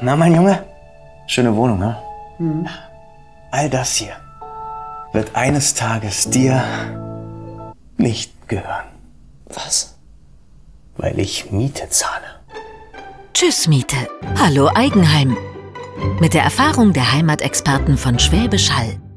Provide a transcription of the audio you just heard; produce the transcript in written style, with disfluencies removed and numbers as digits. Na, mein Junge, schöne Wohnung, ne? Mhm. All das hier wird eines Tages dir nicht gehören. Was? Weil ich Miete zahle. Tschüss Miete, hallo Eigenheim. Mit der Erfahrung der Heimatexperten von Schwäbisch Hall.